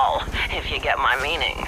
all, if you get my meaning.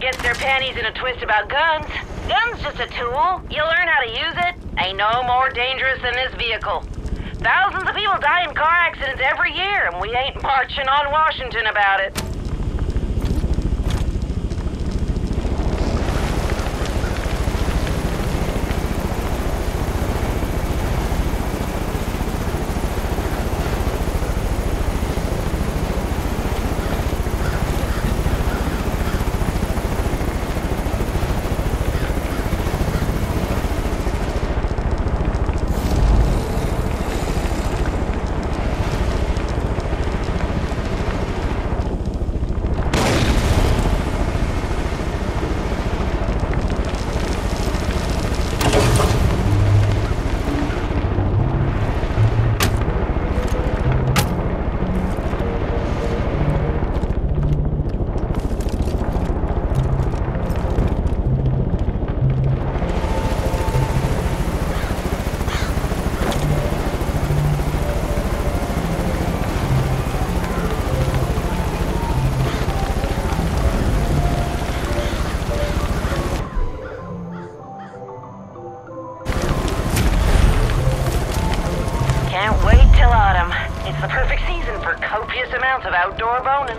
Gets their panties in a twist about guns. Gun's just a tool. You learn how to use it. Ain't no more dangerous than this vehicle. Thousands of people die in car accidents every year, and we ain't marching on Washington about it. Outdoor boning.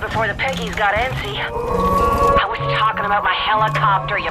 Before the piggies got antsy. I was talking about my helicopter, you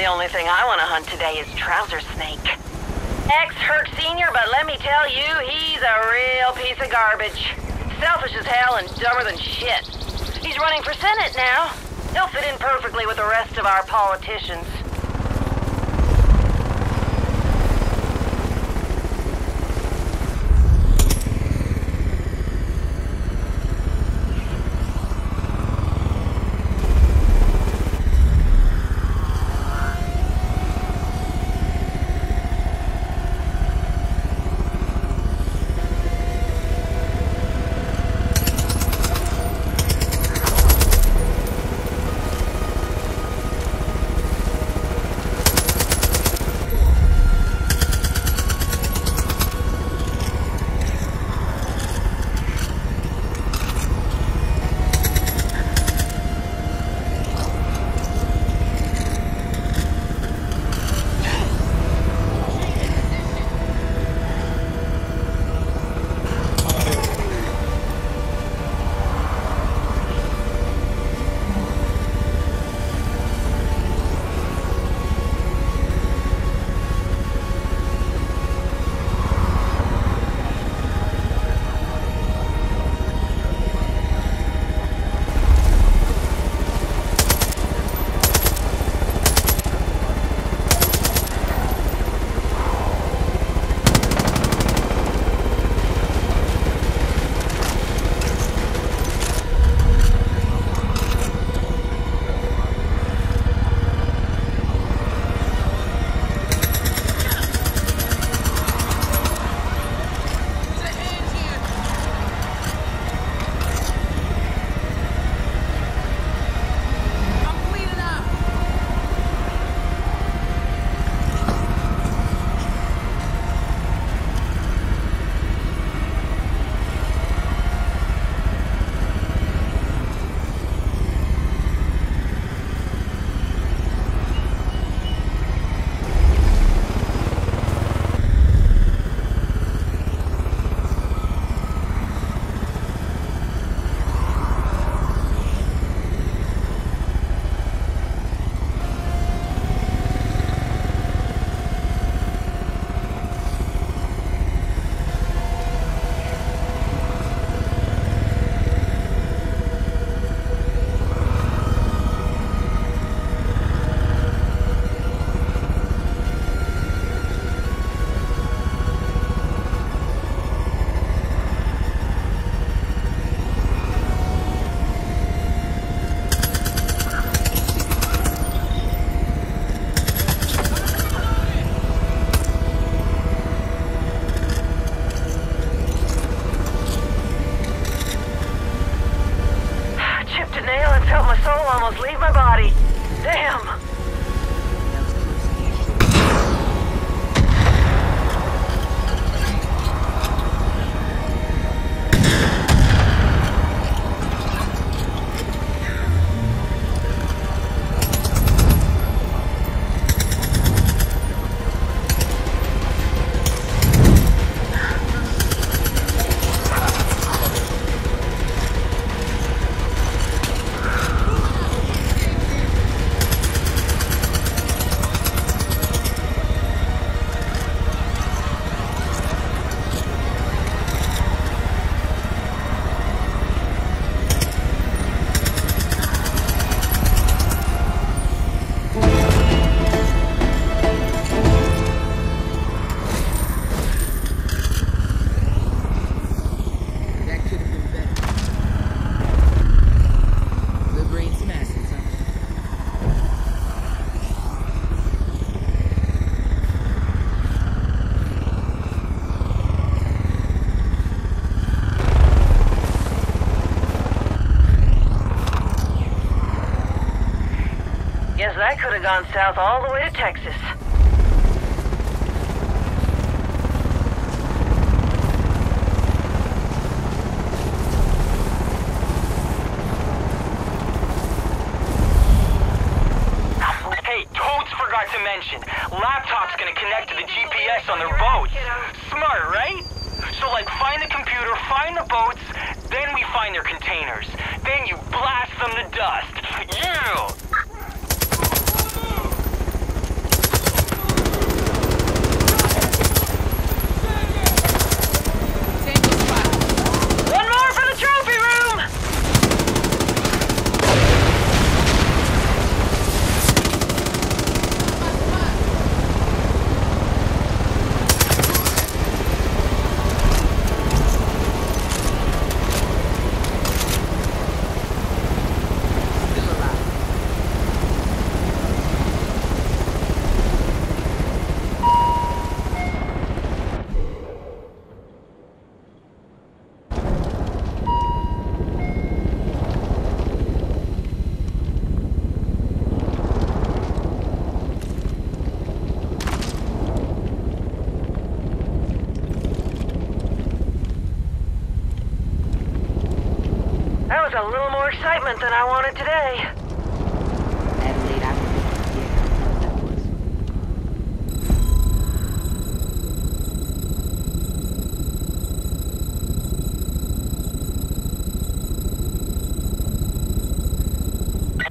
The only thing I want to hunt today is Trouser Snake. Ex-Herc Senior, but let me tell you, he's a real piece of garbage. Selfish as hell and dumber than shit. He's running for Senate now. He'll fit in perfectly with the rest of our politicians. That could have gone south all the way to Texas. Hey, Toads forgot to mention, laptops gonna connect to the GPS on their boats. Smart, right? So like, find the computer, find the boats, then we find their containers. Then you blast them to dust. Yeah! One more for the trophy room! was a little more excitement than I wanted today.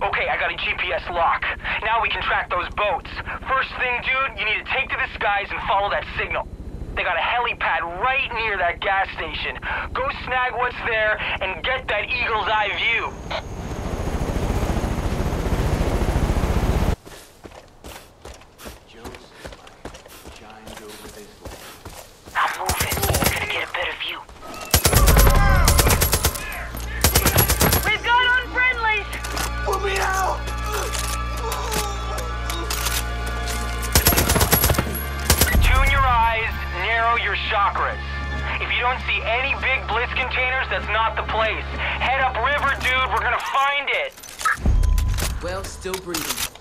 Okay, I got a GPS lock. Now we can track those boats. First thing, dude, you need to take to the skies and follow that signal. They got a helipad right near that gas station. Go snag what's there and get that eagle's eye view. Chakras. If you don't see any big blitz containers, that's not the place. Head up river, dude. We're gonna find it. Well, still breathing.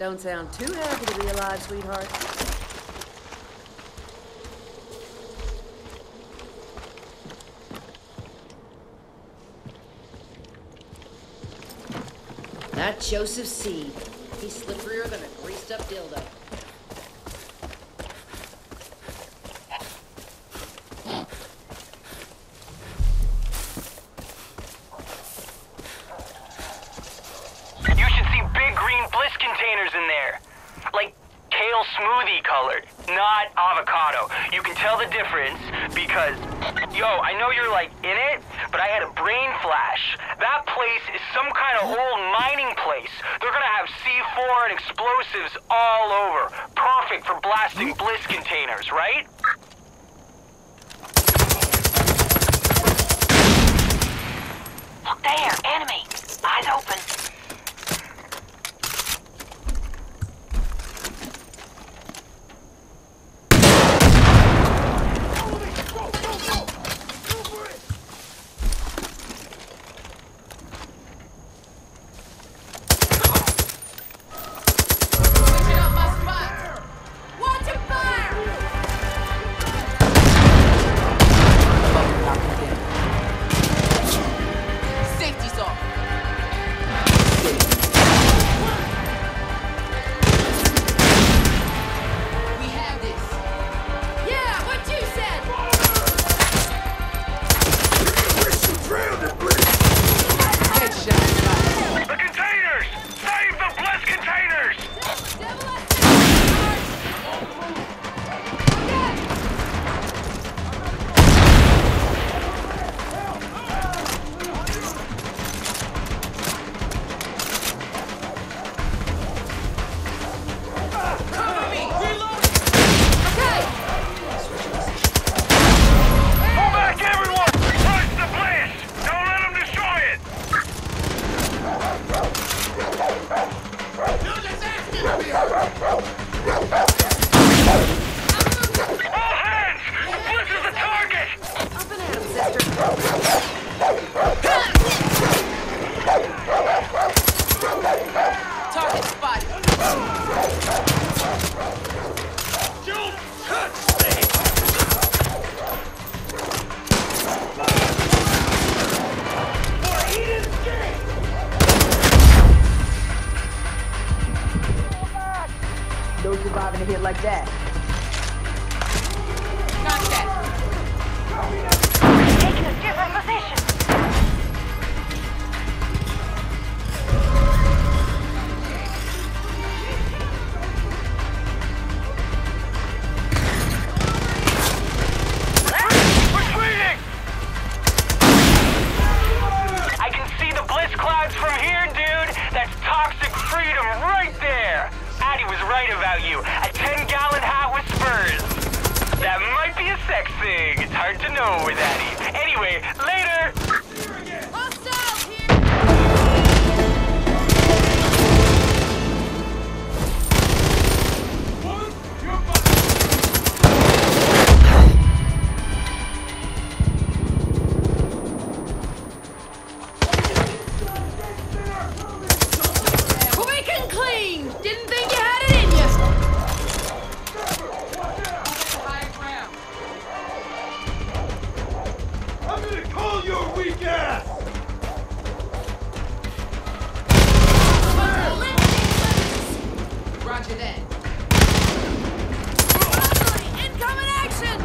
Don't sound too happy to be alive, sweetheart. That Joseph Seed. He's slipperier than a greased-up dildo. Smoothie colored, not avocado. You can tell the difference because, yo, I know you're like in it, but I had a brain flash. That place is some kind of old mining place. They're gonna have C4 and explosives all over. Perfect for blasting bliss containers, right? Look there, enemy. Eyes open. Surviving a hit like that. Not that. Taking a different position. We're retreating! I can see the bliss clouds from here, dude! That's toxic freedom right there! He was right about you. A 10-gallon hat with spurs. That might be a sex thing. It's hard to know with Addy. Anyway, later! You Roger that. Incoming action!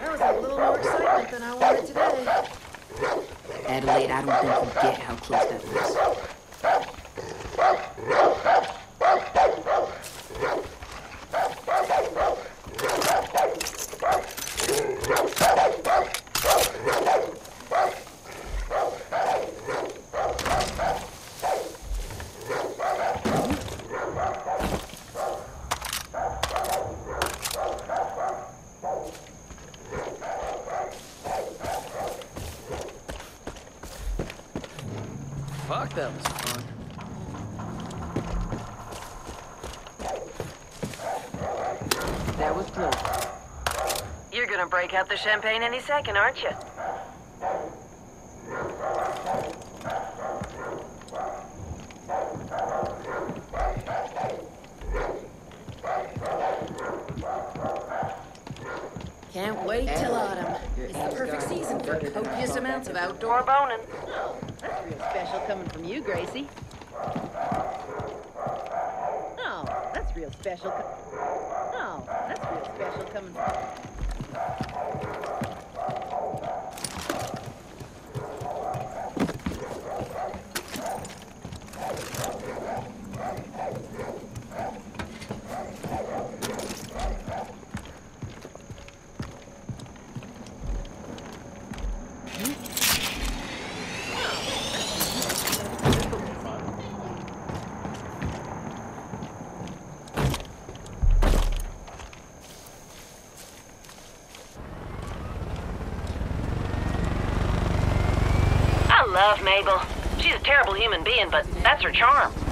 There was a little more excitement than I wanted today. Adelaide, I don't think you get how close that was. Fuck, that was fun. That was good. You're gonna break out the champagne any second, aren't you? Can't wait till autumn. It's the perfect season for copious amounts of outdoor boning. That's real special coming from you, Gracie. Oh, that's real special. Oh, that's real special coming from you. I love Mabel. She's a terrible human being, but that's her charm.